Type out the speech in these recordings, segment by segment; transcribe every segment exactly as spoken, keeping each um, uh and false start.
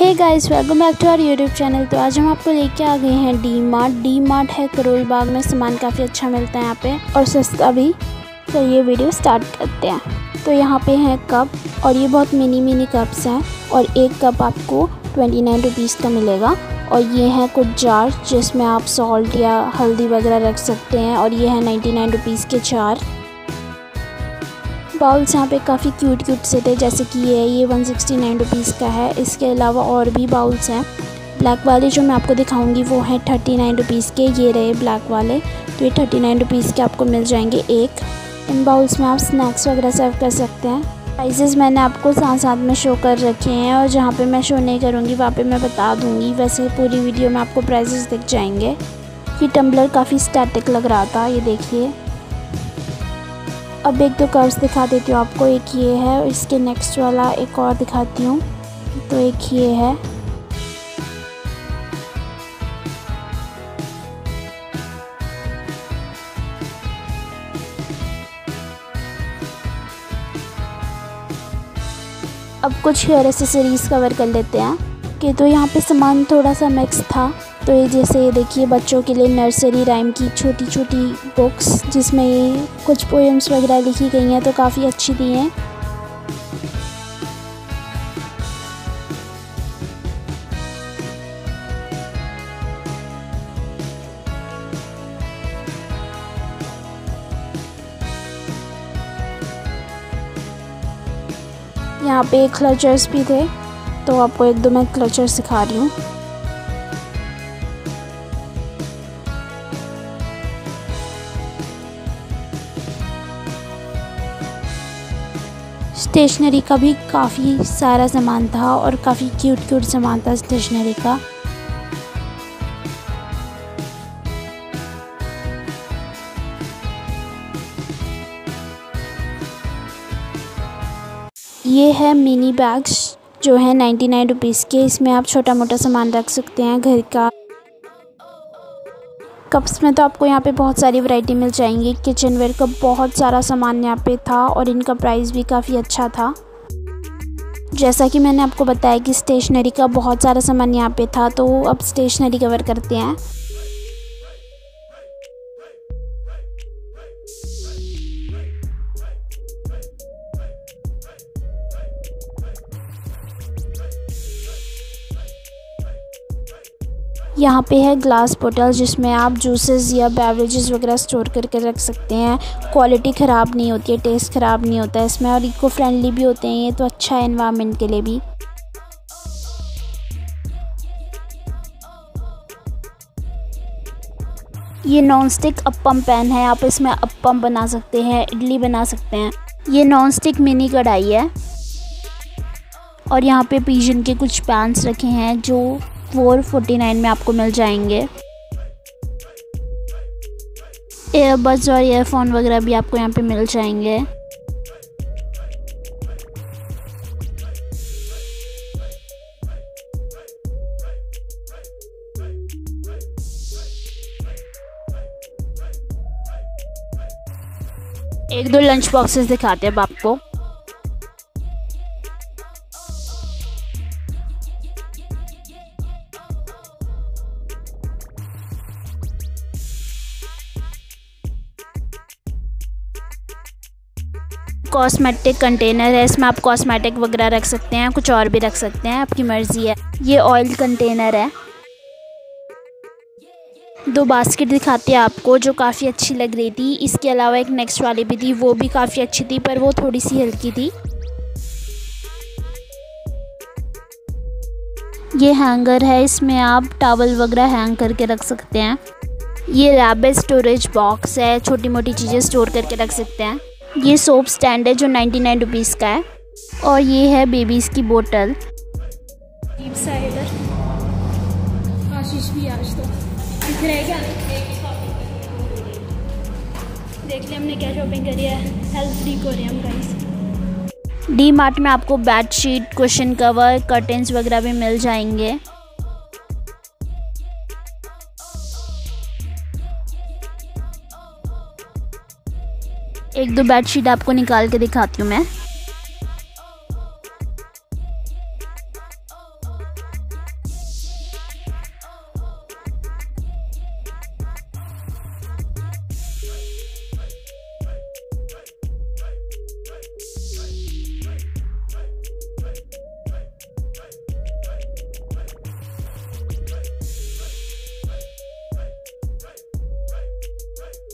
Hey guys, welcome back to our YouTube channel. तो आज हम आपको लेके आ गए हैं डी मार्ट। डी मार्ट है करोल बाग में, सामान काफ़ी अच्छा मिलता है यहाँ पे और सस्ता भी। तो ये वीडियो स्टार्ट करते हैं। तो यहाँ पे हैं कप और ये बहुत मिनी मिनी कप्स हैं और एक कप आपको ट्वेंटी नाइन रुपीज़ का मिलेगा। और ये हैं कुछ जार जिसमें आप सॉल्ट या हल्दी वगैरह रख सकते हैं और ये हैं नाइन्टी नाइन रुपीज़ के चार बाउल्स। यहाँ पे काफ़ी क्यूट क्यूट सेट है, जैसे कि ये ये वन सिक्सटी नाइन रुपीज़ का है। इसके अलावा और भी बाउल्स हैं। ब्लैक वाले जो मैं आपको दिखाऊंगी वो हैं थर्टी नाइन रुपीज़ के। ये रहे ब्लैक वाले, तो ये थर्टी नाइन रुपीज़ के आपको मिल जाएंगे एक। इन बाउल्स में आप स्नैक्स वगैरह सर्व कर सकते हैं। प्राइसेस मैंने आपको साथ साथ में शो कर रखे हैं और जहाँ पर मैं शो नहीं करूँगी वहाँ पर मैं बता दूँगी। वैसे पूरी वीडियो में आपको प्राइसेस दिख जाएंगे। ये टम्बलर काफ़ी स्टैटिक लग रहा था, ये देखिए। अब एक दो कप्स दिखा देती हूँ आपको। एक ये है और इसके नेक्स्ट वाला एक और दिखाती हूँ। तो एक ये है, अब कुछ हेयर एक्सेसरीज कवर कर लेते हैं। ओके, तो यहाँ पे सामान थोड़ा सा मिक्स था। तो ये जैसे ये देखिए बच्चों के लिए नर्सरी राइम की छोटी छोटी बुक्स जिसमें ये कुछ पोएम्स वगैरह लिखी गई हैं, तो काफ़ी अच्छी दी हैं। यहाँ पे क्लचर्स भी थे, तो आपको एक दो मैं क्लचर सिखा रही हूँ। स्टेशनरी का भी काफ़ी सारा सामान था और काफ़ी क्यूट क्यूट सामान था स्टेशनरी का। ये है मिनी बैग्स जो है नाइन्टी नाइन रुपीज़ के। इसमें आप छोटा मोटा सामान रख सकते हैं घर का। कप्स में तो आपको यहाँ पे बहुत सारी वैरायटी मिल जाएंगी। किचनवेयर का बहुत सारा सामान यहाँ पे था और इनका प्राइस भी काफ़ी अच्छा था। जैसा कि मैंने आपको बताया कि स्टेशनरी का बहुत सारा सामान यहाँ पे था, तो अब स्टेशनरी कवर करते हैं। यहाँ पे है ग्लास बॉटल जिसमें आप जूसेस या बेवरेजेस वगैरह स्टोर करके रख सकते हैं। क्वालिटी ख़राब नहीं होती है, टेस्ट ख़राब नहीं होता है इसमें और इको फ्रेंडली भी होते हैं ये, तो अच्छा है एनवायरनमेंट के लिए भी। ये नॉनस्टिक अपम पैन है, आप इसमें अपम बना सकते हैं, इडली बना सकते हैं। ये नॉनस्टिक मिनी कढ़ाई है। और यहाँ पे पिजन के कुछ पैंस रखे हैं जो फोर फोर्टी नाइन में आपको मिल जाएंगे। एयरबड्स और एयरफोन वगैरह भी आपको यहाँ पे मिल जाएंगे। एक दो लंच बॉक्सेस दिखाते हैं अब आपको। कॉस्मेटिक कंटेनर है, इसमें आप कॉस्मेटिक वगैरह रख सकते हैं, कुछ और भी रख सकते हैं, आपकी मर्ज़ी है। ये ऑयल कंटेनर है। दो बास्केट दिखाते हैं आपको जो काफ़ी अच्छी लग रही थी। इसके अलावा एक नेक्स्ट वाली भी थी, वो भी काफ़ी अच्छी थी पर वो थोड़ी सी हल्की थी। ये हैंगर है, इसमें आप टॉवल वगैरह हैंग करके रख सकते हैं। ये रैबिट स्टोरेज बॉक्स है, छोटी मोटी चीज़ें स्टोर करके रख सकते हैं। ये सोप स्टैंड है जो नाइन्टी नाइन रुपीज़ का है। और ये है बेबीज़ की बोतल। आशीष भी आज तो दिख रहा है क्या? देख ले हमने क्या शॉपिंग करी है, हेल्थ फ्रीक हो रहे हम गाइस। डी मार्ट में आपको बेडशीट, कुशन कवर, कर्टेंस वगैरह भी मिल जाएंगे। एक दो बेडशीट आपको निकाल के दिखाती हूँ मैं।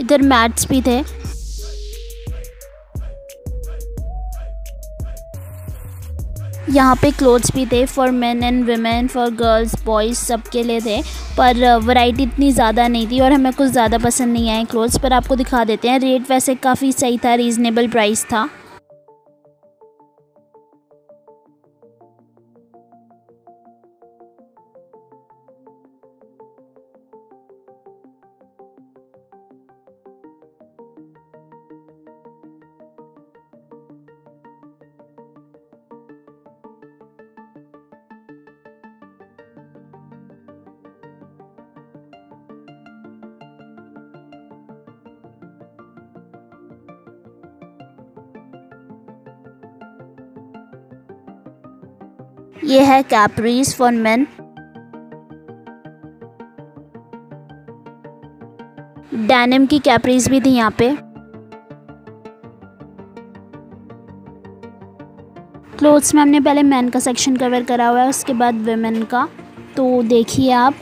इधर मैट्स भी थे। यहाँ पे क्लोथ्स भी थे for men and women, for girls boys सब के लिए थे, पर वैरायटी इतनी ज़्यादा नहीं थी और हमें कुछ ज़्यादा पसंद नहीं आए क्लोथ्स। पर आपको दिखा देते हैं, रेट वैसे काफ़ी सही था, रीज़नेबल प्राइस था। ये है कैप्रीज फॉर मेन, डेनिम की कैप्रीज भी थी यहाँ पे। क्लोथ्स में हमने पहले मेन का सेक्शन कवर करा हुआ है, उसके बाद वेमेन का। तो देखिए आप,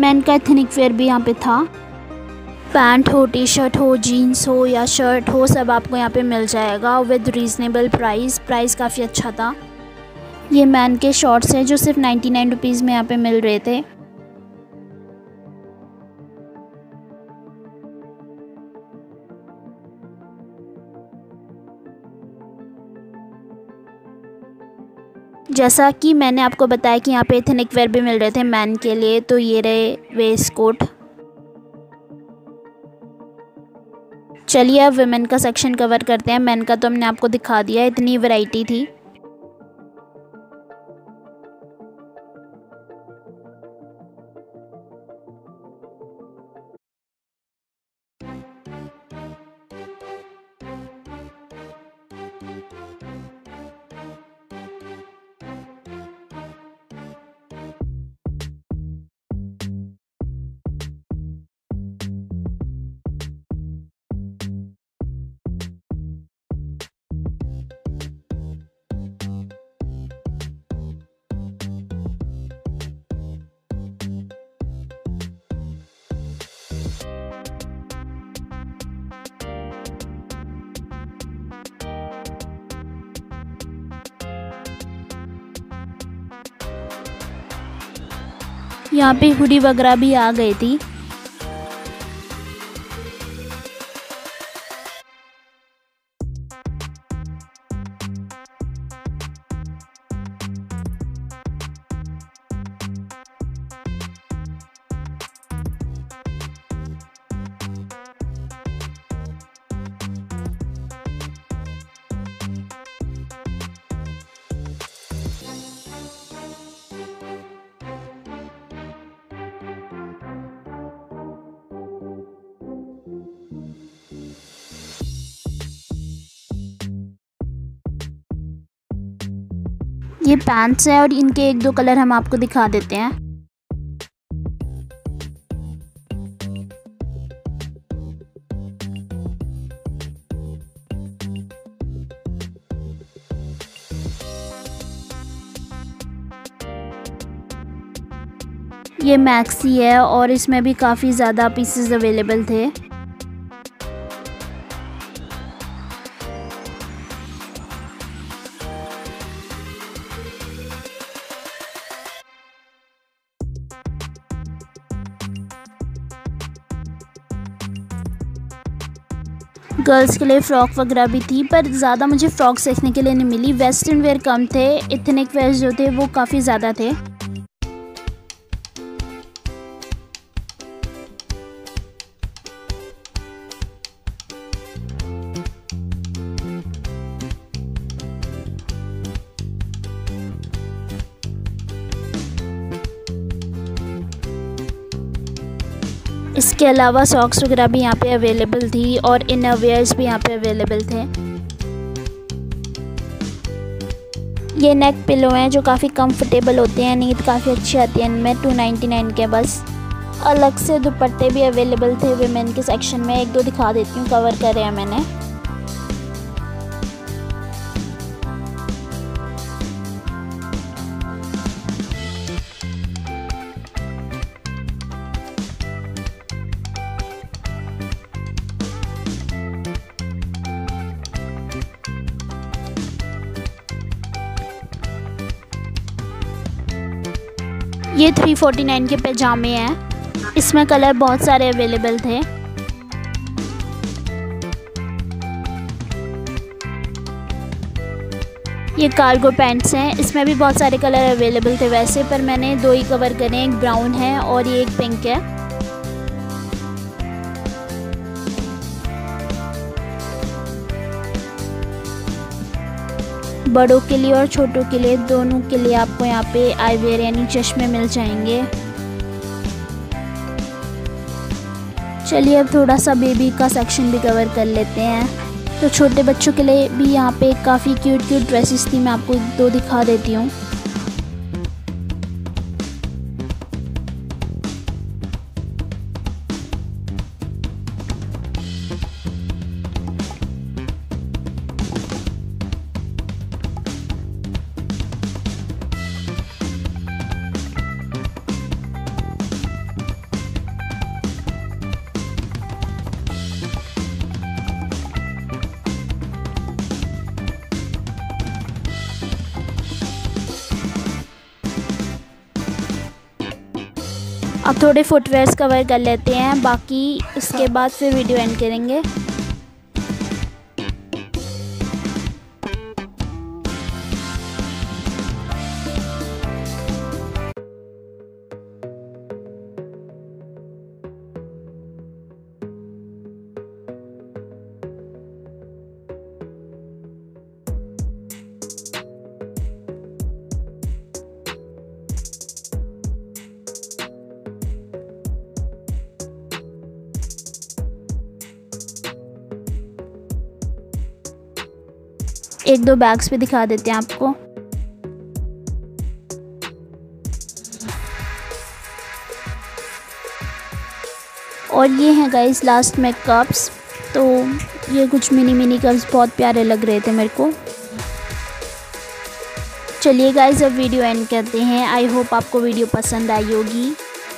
मेन का एथनिक वेयर भी यहाँ पे था। पैंट हो, टी शर्ट हो, जीन्स हो या शर्ट हो, सब आपको यहाँ पे मिल जाएगा विद रीज़नेबल प्राइस। प्राइस काफ़ी अच्छा था। ये मेन के शॉर्ट्स हैं जो सिर्फ नाइन्टी नाइन रुपीज़ में यहाँ पे मिल रहे थे। जैसा कि मैंने आपको बताया कि यहाँ पे एथनिक वेयर भी मिल रहे थे मेन के लिए। तो ये रहे वेस्ट कोट। चलिए अब वुमेन का सेक्शन कवर करते हैं। मेन का तो हमने आपको दिखा दिया, इतनी वैरायटी थी। यहाँ पे हुडी वगैरह भी आ गई थी। ये पैंट्स है और इनके एक दो कलर हम आपको दिखा देते हैं। ये मैक्सी है और इसमें भी काफ़ी ज़्यादा पीसेस अवेलेबल थे। गर्ल्स के लिए फ़्रॉक वगैरह भी थी, पर ज़्यादा मुझे फ़्रॉक्स देखने के लिए नहीं मिली। वेस्टर्न वेयर कम थे, एथनिक वेयर जो थे वो काफ़ी ज़्यादा थे। इसके अलावा सॉक्स वगैरह भी यहाँ पे अवेलेबल थी और इनर वेयर्स भी यहाँ पे अवेलेबल थे। ये नेक पिलो हैं जो काफ़ी कंफर्टेबल होते हैं, नींद काफ़ी अच्छी आती है इनमें, टू नाइन्टी नाइन के बस। अलग से दुपट्टे भी अवेलेबल थे वुमेन के सेक्शन में, एक दो दिखा देती हूँ, कवर करे हैं मैंने। ये थ्री फोर्टी नाइन के पैजामे हैं, इसमें कलर बहुत सारे अवेलेबल थे। ये कार्गो पैंट्स हैं, इसमें भी बहुत सारे कलर अवेलेबल थे वैसे, पर मैंने दो ही कवर करे हैं, एक ब्राउन है और ये एक पिंक है। बड़ों के लिए और छोटों के लिए, दोनों के लिए आपको यहाँ पे आईवेयर यानी चश्मे मिल जाएंगे। चलिए अब थोड़ा सा बेबी का सेक्शन भी कवर कर लेते हैं। तो छोटे बच्चों के लिए भी यहाँ पे काफ़ी क्यूट क्यूट ड्रेसेस थी, मैं आपको दो दिखा देती हूँ। अब थोड़े फुटवेयर्स कवर कर लेते हैं, बाकी इसके बाद फिर वीडियो एंड करेंगे। एक दो बैग्स भी दिखा देते हैं आपको। और ये हैं गाइस लास्ट में कप्स, तो ये कुछ मिनी मिनी कप्स बहुत प्यारे लग रहे थे मेरे को। चलिए गाइस अब वीडियो एंड करते हैं। आई होप आपको वीडियो पसंद आई होगी।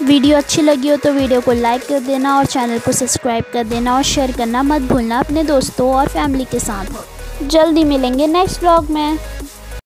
वीडियो अच्छी लगी हो तो वीडियो को लाइक कर देना और चैनल को सब्सक्राइब कर देना और शेयर करना मत भूलना अपने दोस्तों और फैमिली के साथ। जल्दी मिलेंगे नेक्स्ट व्लॉग में।